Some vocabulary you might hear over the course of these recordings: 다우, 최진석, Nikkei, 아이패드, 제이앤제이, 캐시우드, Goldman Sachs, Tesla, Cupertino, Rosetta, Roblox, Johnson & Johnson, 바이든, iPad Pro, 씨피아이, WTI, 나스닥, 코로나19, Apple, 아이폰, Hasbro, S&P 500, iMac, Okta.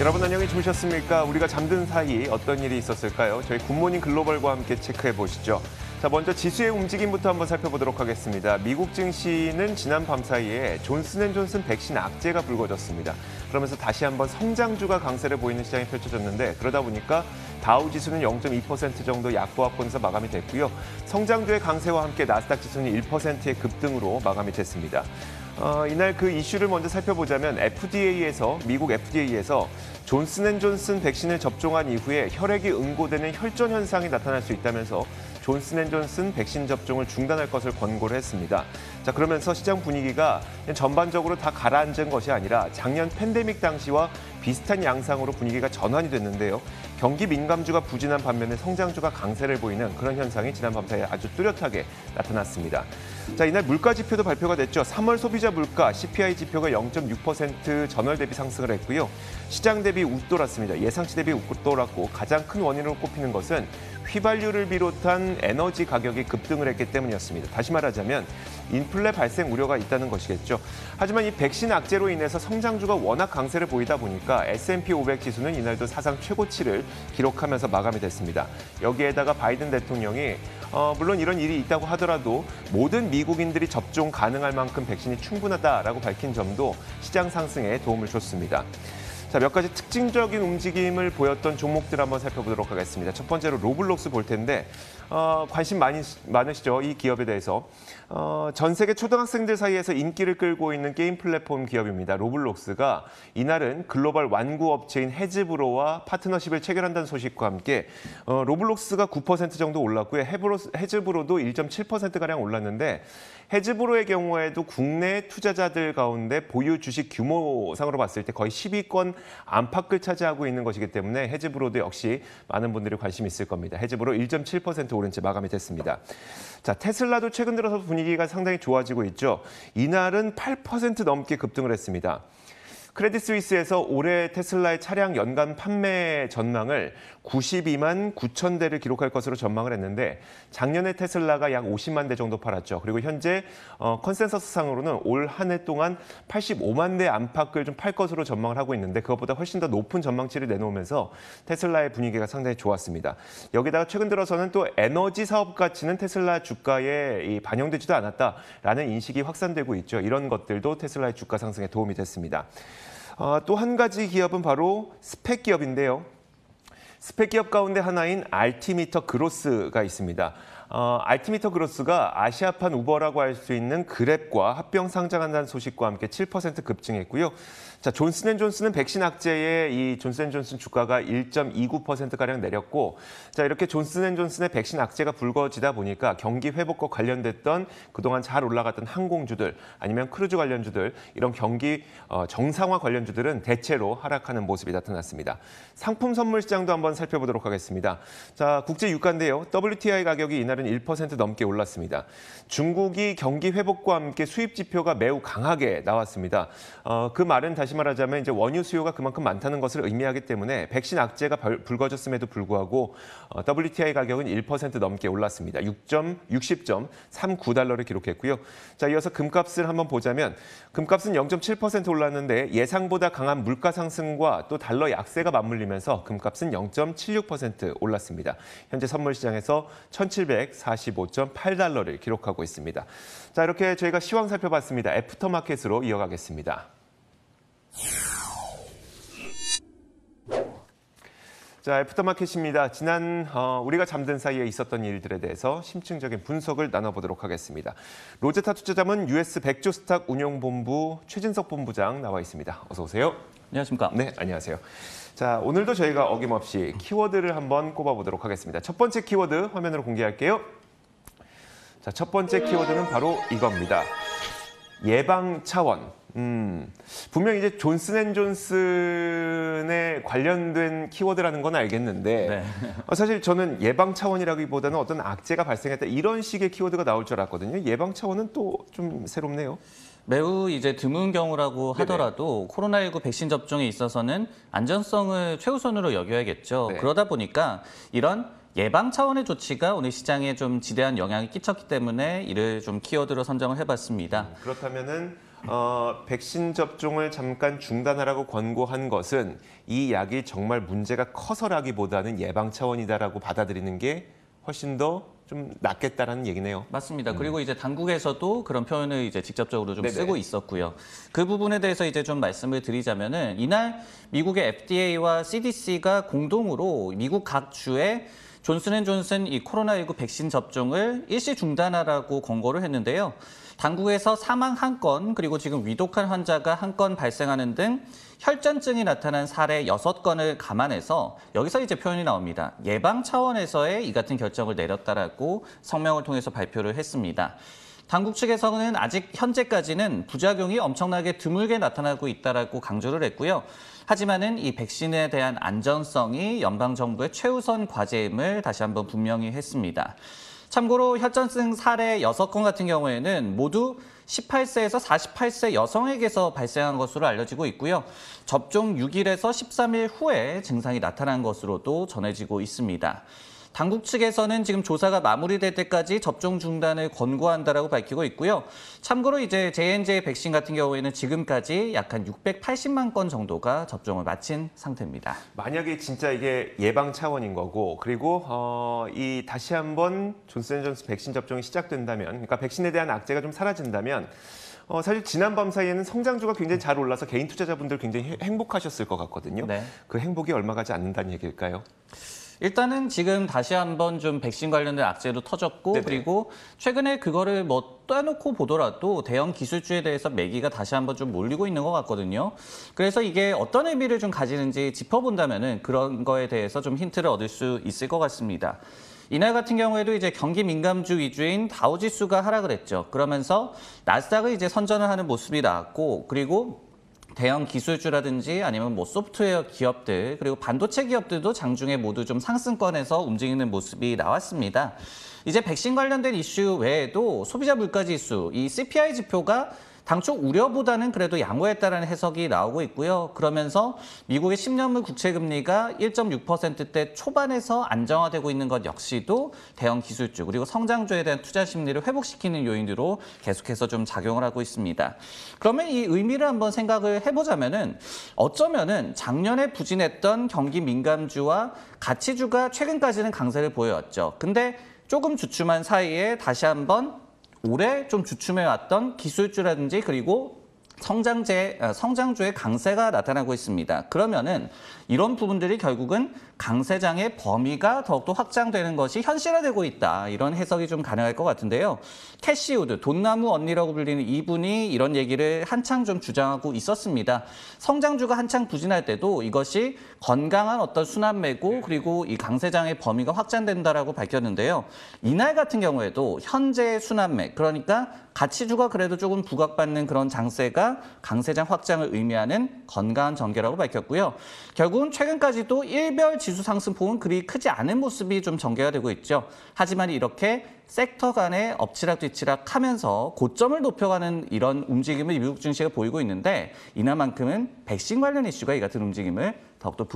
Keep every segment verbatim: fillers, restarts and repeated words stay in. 여러분 안녕히 주무셨습니까? 우리가 잠든 사이 어떤 일이 있었을까요? 저희 굿모닝 글로벌과 함께 체크해 보시죠. 자, 먼저 지수의 움직임부터 한번 살펴보도록 하겠습니다. 미국 증시는 지난 밤 사이에 존슨 앤 존슨 백신 악재가 불거졌습니다. 그러면서 다시 한번 성장주가 강세를 보이는 시장이 펼쳐졌는데 그러다 보니까 다우 지수는 영 점 이 퍼센트 정도 약보합권에서 마감이 됐고요. 성장주의 강세와 함께 나스닥 지수는 일 퍼센트의 급등으로 마감이 됐습니다. 어, 이날 그 이슈를 먼저 살펴보자면 에프디에이에서 미국 에프디에이에서 존슨 앤 존슨 백신을 접종한 이후에 혈액이 응고되는 혈전 현상이 나타날 수 있다면서 존슨 앤 존슨 백신 접종을 중단할 것을 권고를 했습니다. 자, 그러면서 시장 분위기가 전반적으로 다 가라앉은 것이 아니라 작년 팬데믹 당시와 비슷한 양상으로 분위기가 전환이 됐는데요. 경기 민감주가 부진한 반면에 성장주가 강세를 보이는 그런 현상이 지난 밤사이에 아주 뚜렷하게 나타났습니다. 자, 이날 물가 지표도 발표가 됐죠. 삼월 소비자 물가 씨피아이 지표가 영 점 육 퍼센트 전월 대비 상승을 했고요. 시장 대비 웃돌았습니다. 예상치 대비 웃돌았고 가장 큰 원인으로 꼽히는 것은 휘발유를 비롯한 에너지 가격이 급등을 했기 때문이었습니다. 다시 말하자면 인플레 발생 우려가 있다는 것이겠죠. 하지만 이 백신 악재로 인해서 성장주가 워낙 강세를 보이다 보니까 에스 앤 피 오백 지수는 이날도 사상 최고치를 기록하면서 마감이 됐습니다. 여기에다가 바이든 대통령이 어, 물론 이런 일이 있다고 하더라도 모든 미국인들이 접종 가능할 만큼 백신이 충분하다라고 밝힌 점도 시장 상승에 도움을 줬습니다. 자, 몇 가지 특징적인 움직임을 보였던 종목들 한번 살펴보도록 하겠습니다. 첫 번째로 로블록스 볼 텐데 어, 관심 많이, 많으시죠? 이 기업에 대해서. 어, 전 세계 초등학생들 사이에서 인기를 끌고 있는 게임 플랫폼 기업입니다. 로블록스가 이날은 글로벌 완구 업체인 해즈브로와 파트너십을 체결한다는 소식과 함께 어, 로블록스가 구 퍼센트 정도 올랐고요. 해즈브로도 일 점 칠 퍼센트가량 올랐는데 해즈브로의 경우에도 국내 투자자들 가운데 보유 주식 규모상으로 봤을 때 거의 십 위권 안팎을 차지하고 있는 것이기 때문에 해즈브로도 역시 많은 분들이 관심이 있을 겁니다. 해즈브로 일 점 칠 퍼센트 오른 채 마감이 됐습니다. 자, 테슬라도 최근 들어서 분위기가 상당히 좋아지고 있죠. 이날은 팔 퍼센트 넘게 급등을 했습니다. 크레딧 스위스에서 올해 테슬라의 차량 연간 판매 전망을 구십이만 구천 대를 기록할 것으로 전망을 했는데 작년에 테슬라가 약 오십만 대 정도 팔았죠. 그리고 현재 컨센서스상으로는 올 한 해 동안 팔십오만 대 안팎을 좀 팔 것으로 전망을 하고 있는데 그것보다 훨씬 더 높은 전망치를 내놓으면서 테슬라의 분위기가 상당히 좋았습니다. 여기다가 최근 들어서는 또 에너지 사업 가치는 테슬라 주가에 반영되지도 않았다라는 인식이 확산되고 있죠. 이런 것들도 테슬라의 주가 상승에 도움이 됐습니다. 어, 또 한 가지 기업은 바로 스펙 기업인데요. 스펙 기업 가운데 하나인 알티미터 그로스가 있습니다. 어, 알티미터 그로스가 아시아판 우버라고 할 수 있는 그랩과 합병 상장한다는 소식과 함께 칠 퍼센트 급증했고요. 자, 존슨 앤 존슨은 백신 악재에 이 존슨 앤 존슨 주가가 일 점 이구 퍼센트가량 내렸고 자, 이렇게 존슨 앤 존슨의 백신 악재가 불거지다 보니까 경기 회복과 관련됐던 그동안 잘 올라갔던 항공주들 아니면 크루즈 관련주들 이런 경기 정상화 관련주들은 대체로 하락하는 모습이 나타났습니다. 상품 선물 시장도 한번 살펴보도록 하겠습니다. 자, 국제 유가인데요. 더블유 티 아이 가격이 이날은 일 퍼센트 넘게 올랐습니다. 중국이 경기 회복과 함께 수입 지표가 매우 강하게 나왔습니다. 어, 그 말은 다시 말하자면 이제 원유 수요가 그만큼 많다는 것을 의미하기 때문에 백신 악재가 불거졌음에도 불구하고 더블유 티 아이 가격은 일 퍼센트 넘게 올랐습니다. 육십 점 삼구 달러를 기록했고요. 자, 이어서 금값을 한번 보자면 금값은 영 점 칠 퍼센트 올랐는데 예상보다 강한 물가 상승과 또 달러 약세가 맞물리면서 금값은 영 점 칠육 퍼센트 올랐습니다. 현재 선물 시장에서 천칠백사십오 점 팔 달러를 기록하고 있습니다. 자, 이렇게 저희가 시황 살펴봤습니다. 애프터마켓으로 이어가겠습니다. 자, 애프터마켓입니다. 지난 어, 우리가 잠든 사이에 있었던 일들에 대해서 심층적인 분석을 나눠보도록 하겠습니다. 로제타 투자자문 유 에스 백조 스탁 운용본부 최진석 본부장 나와 있습니다. 어서 오세요. 안녕하십니까. 네, 안녕하세요. 자, 오늘도 저희가 어김없이 키워드를 한번 꼽아보도록 하겠습니다. 첫 번째 키워드 화면으로 공개할게요. 자, 첫 번째 키워드는 바로 이겁니다. 예방 차원. 음, 분명 이제 존슨 앤 존슨에 관련된 키워드라는 건 알겠는데 네. 사실 저는 예방 차원이라기보다는 어떤 악재가 발생했다 이런 식의 키워드가 나올 줄 알았거든요. 예방 차원은 또 좀 새롭네요. 매우 이제 드문 경우라고 하더라도 네네. 코로나십구 백신 접종에 있어서는 안전성을 최우선으로 여겨야겠죠. 네. 그러다 보니까 이런 예방 차원의 조치가 오늘 시장에 좀 지대한 영향을 끼쳤기 때문에 이를 좀 키워드로 선정을 해봤습니다. 음, 그렇다면은 어, 백신 접종을 잠깐 중단하라고 권고한 것은 이 약이 정말 문제가 커서라기보다는 예방 차원이다라고 받아들이는 게 훨씬 더 좀 낫겠다라는 얘기네요. 맞습니다. 음. 그리고 이제 당국에서도 그런 표현을 이제 직접적으로 좀 네네. 쓰고 있었고요. 그 부분에 대해서 이제 좀 말씀을 드리자면은 이날 미국의 에프디에이와 씨디씨가 공동으로 미국 각 주에 존슨앤존슨 이 코로나십구 백신 접종을 일시 중단하라고 권고를 했는데요. 당국에서 사망 한 건, 그리고 지금 위독한 환자가 한 건 발생하는 등 혈전증이 나타난 사례 여섯 건을 감안해서 여기서 이제 표현이 나옵니다. 예방 차원에서의 이 같은 결정을 내렸다라고 성명을 통해서 발표를 했습니다. 당국 측에서는 아직 현재까지는 부작용이 엄청나게 드물게 나타나고 있다라고 강조를 했고요. 하지만은 이 백신에 대한 안전성이 연방정부의 최우선 과제임을 다시 한번 분명히 했습니다. 참고로 혈전증 사례 여섯 건 같은 경우에는 모두 십팔 세에서 사십팔 세 여성에게서 발생한 것으로 알려지고 있고요. 접종 육 일에서 십삼 일 후에 증상이 나타난 것으로도 전해지고 있습니다. 당국 측에서는 지금 조사가 마무리될 때까지 접종 중단을 권고한다라고 밝히고 있고요. 참고로 이제 제이앤제이 백신 같은 경우에는 지금까지 약 한 육백팔십만 건 정도가 접종을 마친 상태입니다. 만약에 진짜 이게 예방 차원인 거고, 그리고 어, 이 다시 한번 존슨앤존슨 백신 접종이 시작된다면, 그러니까 백신에 대한 악재가 좀 사라진다면, 어, 사실 지난 밤 사이에는 성장주가 굉장히 잘 올라서 개인 투자자분들 굉장히 행복하셨을 것 같거든요. 네. 그 행복이 얼마 가지 않는다는 얘기일까요? 일단은 지금 다시 한번 좀 백신 관련된 악재도 터졌고 네네. 그리고 최근에 그거를 뭐 떼놓고 보더라도 대형 기술주에 대해서 매기가 다시 한번 좀 몰리고 있는 것 같거든요. 그래서 이게 어떤 의미를 좀 가지는지 짚어본다면은 그런 거에 대해서 좀 힌트를 얻을 수 있을 것 같습니다. 이날 같은 경우에도 이제 경기 민감주 위주인 다우지수가 하락을 했죠. 그러면서 나스닥을 이제 선전을 하는 모습이 나왔고, 그리고 대형 기술주라든지 아니면 뭐 소프트웨어 기업들, 그리고 반도체 기업들도 장중에 모두 좀 상승권에서 움직이는 모습이 나왔습니다. 이제 백신 관련된 이슈 외에도 소비자 물가지수, 이 씨피아이 지표가 당초 우려보다는 그래도 양호했다라는 해석이 나오고 있고요. 그러면서 미국의 십 년물 국채금리가 일 점 육 퍼센트대 초반에서 안정화되고 있는 것 역시도 대형 기술주, 그리고 성장주에 대한 투자 심리를 회복시키는 요인으로 계속해서 좀 작용을 하고 있습니다. 그러면 이 의미를 한번 생각을 해보자면은 어쩌면은 작년에 부진했던 경기 민감주와 가치주가 최근까지는 강세를 보여왔죠. 근데 조금 주춤한 사이에 다시 한번 올해 좀 주춤해왔던 기술주라든지 그리고 성장제, 성장주의 강세가 나타나고 있습니다. 그러면은 이런 부분들이 결국은 강세장의 범위가 더욱더 확장되는 것이 현실화되고 있다. 이런 해석이 좀 가능할 것 같은데요. 캐시우드, 돈나무 언니라고 불리는 이분이 이런 얘기를 한창 좀 주장하고 있었습니다. 성장주가 한창 부진할 때도 이것이 건강한 어떤 순환매고 그리고 이 강세장의 범위가 확장된다라고 밝혔는데요. 이날 같은 경우에도 현재의 순환매, 그러니까 가치주가 그래도 조금 부각받는 그런 장세가 강세장 확장을 의미하는 건강한 전개라고 밝혔고요. 결국은 최근까지도 일별 지수 상승폭은 그리 크지 않은 모습이 좀 전개가 되고 있죠. 하지만 이렇게 섹터 간에 엎치락뒤치락 하면서 고점을 높여가는 이런 움직임을 미국 증시가 보이고 있는데, 이날만큼은 백신 관련 이슈가 이 같은 움직임을 더욱더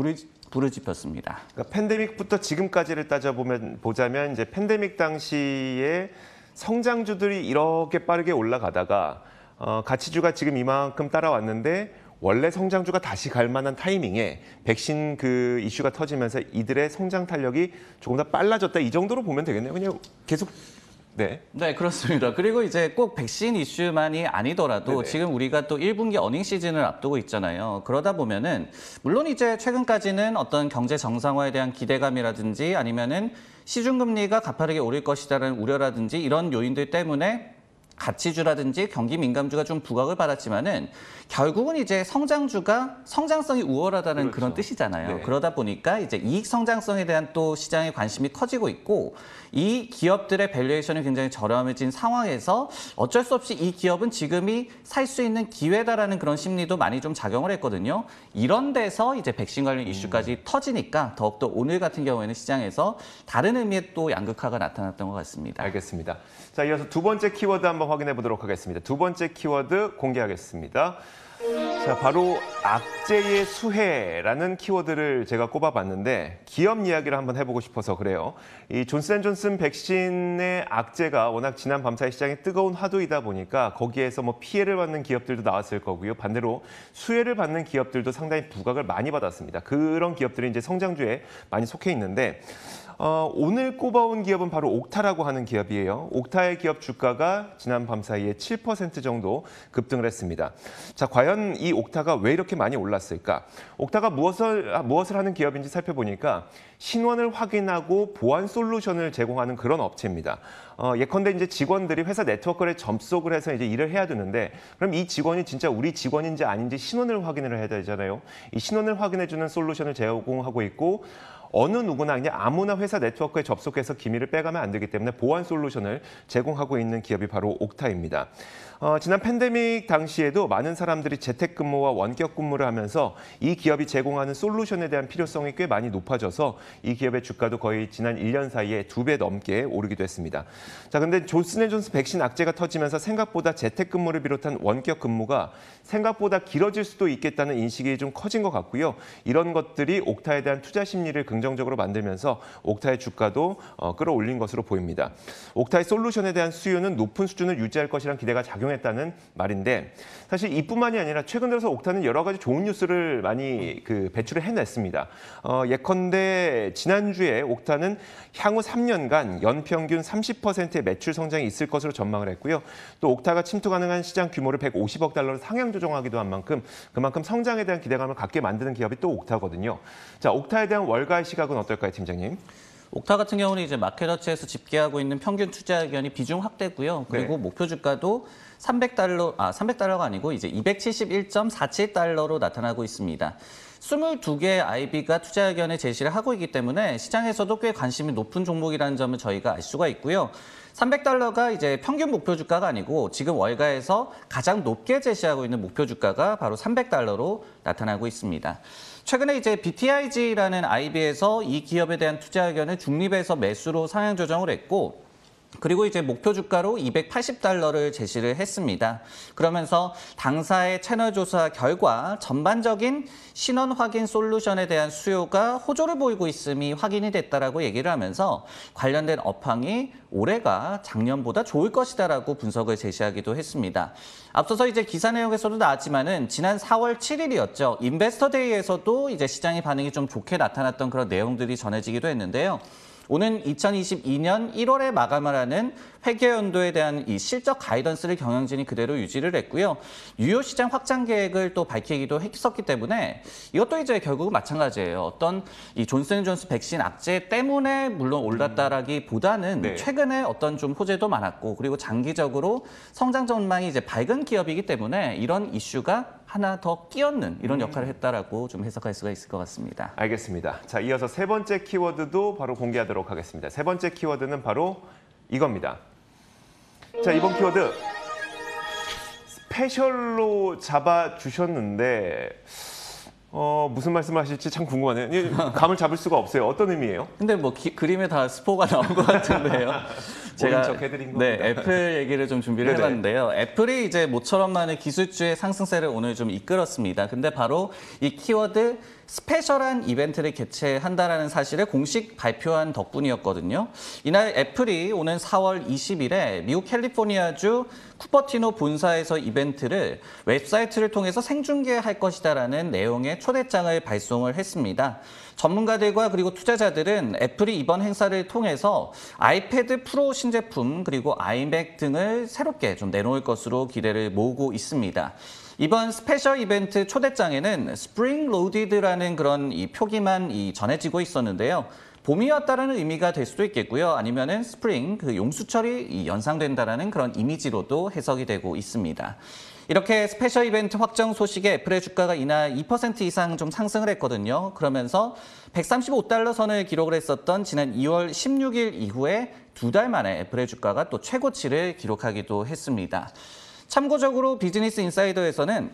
부르짖혔습니다. 그러니까 팬데믹부터 지금까지를 따져보면 보자면 이제 팬데믹 당시에 성장주들이 이렇게 빠르게 올라가다가 어, 가치주가 지금 이만큼 따라왔는데 원래 성장주가 다시 갈 만한 타이밍에 백신 그 이슈가 터지면서 이들의 성장 탄력이 조금 더 빨라졌다, 이 정도로 보면 되겠네요. 그냥 계속. 네. 네, 그렇습니다. 그리고 이제 꼭 백신 이슈만이 아니더라도 네네. 지금 우리가 또 일 분기 어닝 시즌을 앞두고 있잖아요. 그러다 보면은 물론 이제 최근까지는 어떤 경제 정상화에 대한 기대감이라든지 아니면은 시중금리가 가파르게 오를 것이라는 우려라든지 이런 요인들 때문에 가치주라든지 경기 민감주가 좀 부각을 받았지만은 결국은 이제 성장주가 성장성이 우월하다는 그렇죠. 그런 뜻이잖아요. 네. 그러다 보니까 이제 이익 성장성에 대한 또 시장의 관심이 커지고 있고, 이 기업들의 밸류에이션이 굉장히 저렴해진 상황에서 어쩔 수 없이 이 기업은 지금이 살 수 있는 기회다라는 그런 심리도 많이 좀 작용을 했거든요. 이런 데서 이제 백신 관련 이슈까지 음. 터지니까 더욱더 오늘 같은 경우에는 시장에서 다른 의미의 또 양극화가 나타났던 것 같습니다. 알겠습니다. 자, 이어서 두 번째 키워드 한번 확인해 보도록 하겠습니다. 두 번째 키워드 공개하겠습니다. 자, 바로 악재의 수혜라는 키워드를 제가 꼽아봤는데 기업 이야기를 한번 해보고 싶어서 그래요. 이 존슨앤존슨 백신의 악재가 워낙 지난 밤사이 시장의 뜨거운 화두이다 보니까 거기에서 뭐 피해를 받는 기업들도 나왔을 거고요. 반대로 수혜를 받는 기업들도 상당히 부각을 많이 받았습니다. 그런 기업들이 이제 성장주에 많이 속해 있는데 어, 오늘 꼽아온 기업은 바로 옥타라고 하는 기업이에요. 옥타의 기업 주가가 지난 밤사이에 칠 퍼센트 정도 급등을 했습니다. 자, 과연 이 옥타가 왜 이렇게 많이 올랐을까? 옥타가 무엇을, 아, 무엇을 하는 기업인지 살펴보니까 신원을 확인하고 보안 솔루션을 제공하는 그런 업체입니다. 어, 예컨대 이제 직원들이 회사 네트워크에 접속을 해서 이제 일을 해야 되는데 그럼 이 직원이 진짜 우리 직원인지 아닌지 신원을 확인을 해야 되잖아요. 이 신원을 확인해주는 솔루션을 제공하고 있고 어느 누구나 그냥 아무나 회사 네트워크에 접속해서 기밀을 빼가면 안 되기 때문에 보안 솔루션을 제공하고 있는 기업이 바로 옥타입니다. 어, 지난 팬데믹 당시에도 많은 사람들이 재택근무와 원격근무를 하면서 이 기업이 제공하는 솔루션에 대한 필요성이 꽤 많이 높아져서 이 기업의 주가도 거의 지난 일 년 사이에 두 배 넘게 오르기도 했습니다. 자, 근데 존슨앤존슨 백신 악재가 터지면서 생각보다 재택근무를 비롯한 원격근무가 생각보다 길어질 수도 있겠다는 인식이 좀 커진 것 같고요. 이런 것들이 옥타에 대한 투자 심리를 긍정적으로 만들면서 옥타의 주가도 어, 끌어올린 것으로 보입니다. 옥타의 솔루션에 대한 수요는 높은 수준을 유지할 것이란 기대가 작용했다는 말인데 사실 이뿐만이 아니라 최근 들어서 옥타는 여러 가지 좋은 뉴스를 많이 그 배출을 해냈습니다. 어, 예컨대 지난주에 옥타는 향후 삼 년간 연평균 삼십 퍼센트의 매출 성장이 있을 것으로 전망을 했고요. 또 옥타가 침투 가능한 시장 규모를 백오십억 달러로 상향 조정하기도 한 만큼 그만큼 성장에 대한 기대감을 갖게 만드는 기업이 또 옥타거든요. 자, 옥타에 대한 월가의 시각은 어떨까요, 팀장님? 옥타 같은 경우는 이제 마켓워치에서 집계하고 있는 평균 투자 의견이 비중 확대고요. 그리고 네. 목표 주가도 삼백 달러, 아, 삼백 달러가 아니고 이제 이백칠십일 점 사칠 달러로 나타나고 있습니다. 이십이 개의 아이비가 투자 의견을 제시를 하고 있기 때문에 시장에서도 꽤 관심이 높은 종목이라는 점을 저희가 알 수가 있고요. 삼백 달러가 이제 평균 목표 주가가 아니고 지금 월가에서 가장 높게 제시하고 있는 목표 주가가 바로 삼백 달러로 나타나고 있습니다. 최근에 이제 비티아이지라는 아이비에서 이 기업에 대한 투자 의견을 중립에서 매수로 상향 조정을 했고 그리고 이제 목표 주가로 이백팔십 달러를 제시를 했습니다. 그러면서 당사의 채널 조사 결과 전반적인 신원 확인 솔루션에 대한 수요가 호조를 보이고 있음이 확인이 됐다라고 얘기를 하면서 관련된 업황이 올해가 작년보다 좋을 것이다라고 분석을 제시하기도 했습니다. 앞서서 이제 기사 내용에서도 나왔지만은 지난 사월 칠일이었죠. 인베스터 데이에서도 이제 시장의 반응이 좀 좋게 나타났던 그런 내용들이 전해지기도 했는데요. 오는 이천이십이 년 일월에 마감을 하는 회계연도에 대한 이 실적 가이던스를 경영진이 그대로 유지를 했고요. 유효 시장 확장 계획을 또 밝히기도 했었기 때문에 이것도 이제 결국은 마찬가지예요. 어떤 이 존슨앤존슨 백신 악재 때문에 물론 올랐다라기보다는 네. 최근에 어떤 좀 호재도 많았고 그리고 장기적으로 성장 전망이 이제 밝은 기업이기 때문에 이런 이슈가 하나 더 끼얹는 이런 역할을 했다라고 좀 해석할 수가 있을 것 같습니다. 알겠습니다. 자, 이어서 세 번째 키워드도 바로 공개하도록 하겠습니다. 세 번째 키워드는 바로 이겁니다. 자, 이번 키워드 스페셜로 잡아주셨는데 어, 무슨 말씀을 하실지 참 궁금하네요. 감을 잡을 수가 없어요. 어떤 의미예요? 근데 뭐 기, 그림에 다 스포가 나온 것 같은데요. 제가 해드린 겁니다. 네, 애플 얘기를 좀 준비를 네네. 해봤는데요. 애플이 이제 모처럼 많은 기술주의 상승세를 오늘 좀 이끌었습니다. 근데 바로 이 키워드 스페셜한 이벤트를 개최한다라는 사실을 공식 발표한 덕분이었거든요. 이날 애플이 오는 사월 이십일에 미국 캘리포니아주 쿠퍼티노 본사에서 이벤트를 웹사이트를 통해서 생중계할 것이다라는 내용의 초대장을 발송을 했습니다. 전문가들과 그리고 투자자들은 애플이 이번 행사를 통해서 아이패드 프로 신제품 그리고 아이맥 등을 새롭게 좀 내놓을 것으로 기대를 모으고 있습니다. 이번 스페셜 이벤트 초대장에는 스프링 로디드라는 그런 이 표기만 이 전해지고 있었는데요. 봄이 왔다는 의미가 될 수도 있겠고요. 아니면은 스프링, 그 용수철이 이 연상된다라는 그런 이미지로도 해석이 되고 있습니다. 이렇게 스페셜 이벤트 확정 소식에 애플의 주가가 이날 이 퍼센트 이상 좀 상승을 했거든요. 그러면서 백삼십오 달러 선을 기록을 했었던 지난 이월 십육일 이후에 두 달 만에 애플의 주가가 또 최고치를 기록하기도 했습니다. 참고적으로 비즈니스 인사이더에서는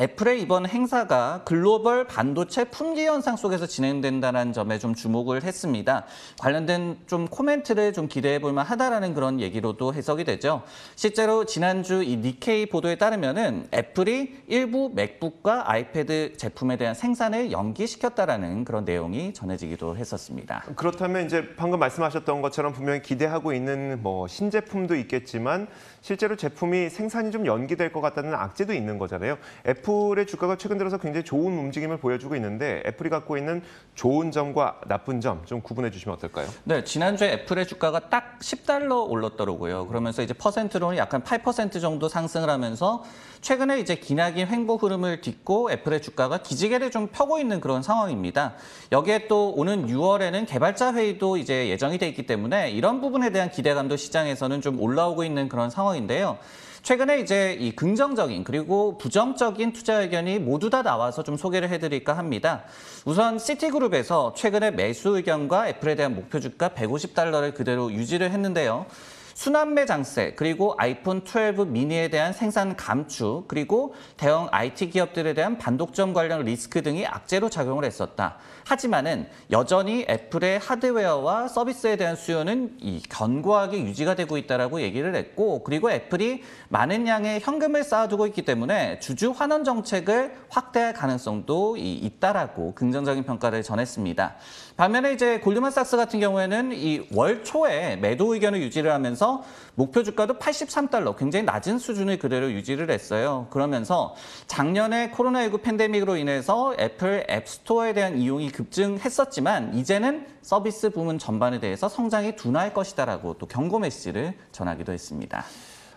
애플의 이번 행사가 글로벌 반도체 품귀 현상 속에서 진행된다는 점에 좀 주목을 했습니다. 관련된 좀 코멘트를 좀 기대해볼 만하다라는 그런 얘기로도 해석이 되죠. 실제로 지난주 이 니케이 보도에 따르면은 애플이 일부 맥북과 아이패드 제품에 대한 생산을 연기시켰다라는 그런 내용이 전해지기도 했었습니다. 그렇다면 이제 방금 말씀하셨던 것처럼 분명히 기대하고 있는 뭐 신제품도 있겠지만 실제로 제품이 생산이 좀 연기될 것 같다는 악재도 있는 거잖아요. 애플의 주가가 최근 들어서 굉장히 좋은 움직임을 보여주고 있는데 애플이 갖고 있는 좋은 점과 나쁜 점 좀 구분해 주시면 어떨까요? 네, 지난주에 애플의 주가가 딱 십 달러 올랐더라고요. 그러면서 이제 퍼센트로는 약간 팔 퍼센트 정도 상승을 하면서 최근에 이제 기나긴 횡보 흐름을 딛고 애플의 주가가 기지개를 좀 펴고 있는 그런 상황입니다. 여기에 또 오는 유월에는 개발자 회의도 이제 예정이 돼 있기 때문에 이런 부분에 대한 기대감도 시장에서는 좀 올라오고 있는 그런 상황인데요. 최근에 이제 이 긍정적인 그리고 부정적인 투자 의견이 모두 다 나와서 좀 소개를 해드릴까 합니다. 우선 시티그룹에서 최근에 매수 의견과 애플에 대한 목표 주가 백오십 달러를 그대로 유지를 했는데요. 순환매 장세, 그리고 아이폰 십이 미니에 대한 생산 감축, 그리고 대형 아이티 기업들에 대한 반독점 관련 리스크 등이 악재로 작용을 했었다. 하지만은 여전히 애플의 하드웨어와 서비스에 대한 수요는 이 견고하게 유지가 되고 있다라고 얘기를 했고, 그리고 애플이 많은 양의 현금을 쌓아두고 있기 때문에 주주 환원 정책을 확대할 가능성도 있다라고 긍정적인 평가를 전했습니다. 반면에 이제 골드만삭스 같은 경우에는 이 월 초에 매도 의견을 유지를 하면서 목표 주가도 팔십삼 달러, 굉장히 낮은 수준을 그대로 유지를 했어요. 그러면서 작년에 코로나십구 팬데믹으로 인해서 애플 앱스토어에 대한 이용이 급증했었지만 이제는 서비스 부문 전반에 대해서 성장이 둔화할 것이다라고 또 경고 메시지를 전하기도 했습니다.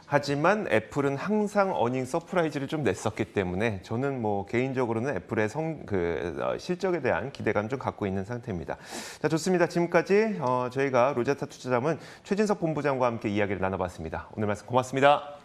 하지만 애플은 항상 어닝 서프라이즈를 좀 냈었기 때문에 저는 뭐 개인적으로는 애플의 성, 그, 어, 실적에 대한 기대감 좀 갖고 있는 상태입니다. 자, 좋습니다. 지금까지 어, 저희가 로제타 투자자문 최진석 본부장과 함께 이야기를 나눠봤습니다. 오늘 말씀 고맙습니다.